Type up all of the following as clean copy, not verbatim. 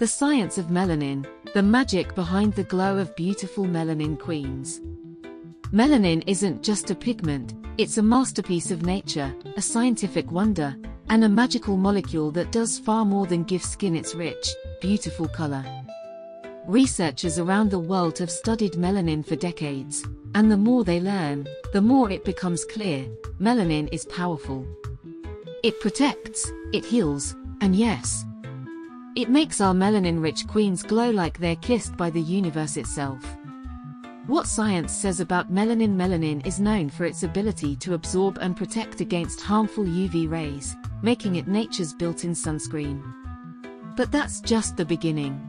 The Science of Melanin, the magic behind the glow of beautiful melanin queens. Melanin isn't just a pigment, it's a masterpiece of nature, a scientific wonder, and a magical molecule that does far more than give skin its rich, beautiful color. Researchers around the world have studied melanin for decades, and the more they learn, the more it becomes clear, melanin is powerful. It protects, it heals, and yes, it makes our melanin-rich queens glow like they're kissed by the universe itself. What science says about melanin: melanin is known for its ability to absorb and protect against harmful UV rays, making it nature's built-in sunscreen. But that's just the beginning.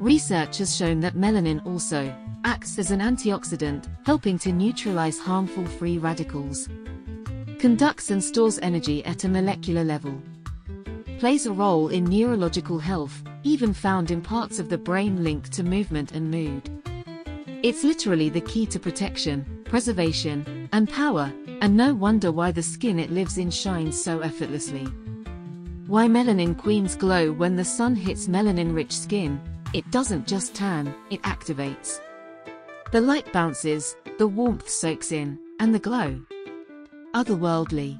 Research has shown that melanin also acts as an antioxidant, helping to neutralize harmful free radicals, conducts and stores energy at a molecular level, plays a role in neurological health, even found in parts of the brain linked to movement and mood. It's literally the key to protection, preservation, and power, and no wonder why the skin it lives in shines so effortlessly. Why melanin queens glow: when the sun hits melanin-rich skin, it doesn't just tan, it activates. The light bounces, the warmth soaks in, and the glow. Otherworldly.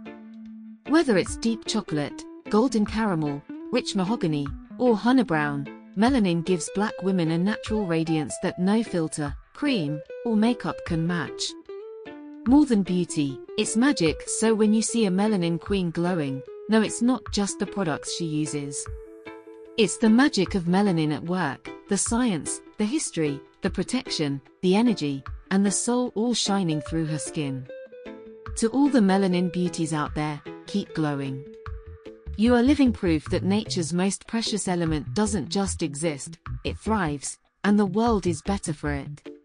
Whether it's deep chocolate, golden caramel, rich mahogany, or honey brown, melanin gives black women a natural radiance that no filter, cream, or makeup can match. More than beauty, it's magic. So when you see a melanin queen glowing, no, it's not just the products she uses. It's the magic of melanin at work, the science, the history, the protection, the energy, and the soul all shining through her skin. To all the melanin beauties out there, keep glowing. You are living proof that nature's most precious element doesn't just exist, it thrives, and the world is better for it.